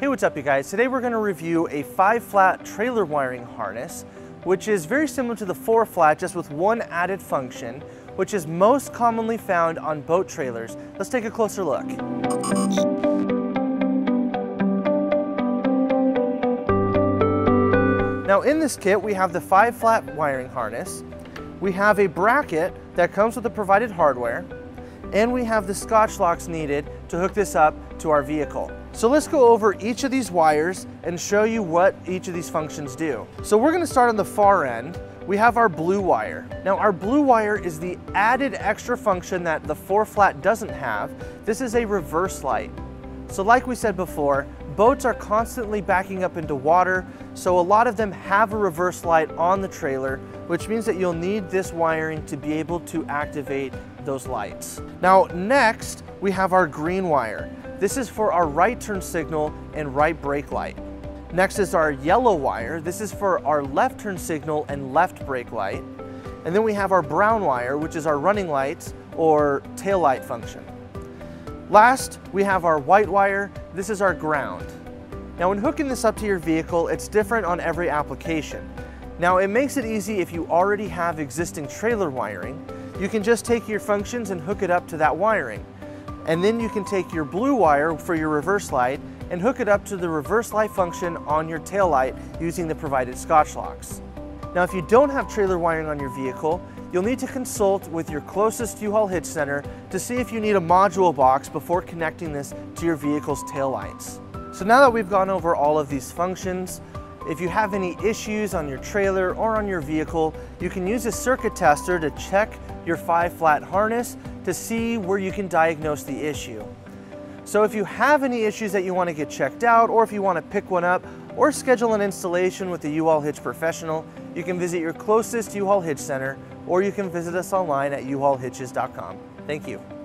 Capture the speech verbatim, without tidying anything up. Hey, what's up you guys? Today we're going to review a five flat trailer wiring harness, which is very similar to the four flat, just with one added function, which is most commonly found on boat trailers. Let's take a closer look. Now in this kit, we have the five flat wiring harness. We have a bracket that comes with the provided hardware, and we have the Scotch locks needed to hook this up to our vehicle. So let's go over each of these wires and show you what each of these functions do. So we're going to start on the far end. We have our blue wire. Now our blue wire is the added extra function that the four flat doesn't have. This is a reverse light. So like we said before, boats are constantly backing up into water, so a lot of them have a reverse light on the trailer, which means that you'll need this wiring to be able to activate those lights. Now next, we have our green wire. This is for our right turn signal and right brake light. Next is our yellow wire. This is for our left turn signal and left brake light. And then we have our brown wire, which is our running lights or tail light function. Last, we have our white wire. This is our ground. Now when hooking this up to your vehicle, it's different on every application. Now it makes it easy if you already have existing trailer wiring. You can just take your functions and hook it up to that wiring. And then you can take your blue wire for your reverse light and hook it up to the reverse light function on your tail light using the provided Scotch locks. Now if you don't have trailer wiring on your vehicle, you'll need to consult with your closest U-Haul hitch center to see if you need a module box before connecting this to your vehicle's tail lights. So now that we've gone over all of these functions, if you have any issues on your trailer or on your vehicle, you can use a circuit tester to check your five flat harness to see where you can diagnose the issue. So if you have any issues that you want to get checked out, or if you want to pick one up or schedule an installation with a U-Haul hitch professional, you can visit your closest U-Haul hitch center, or you can visit us online at u haul hitches dot com. Thank you.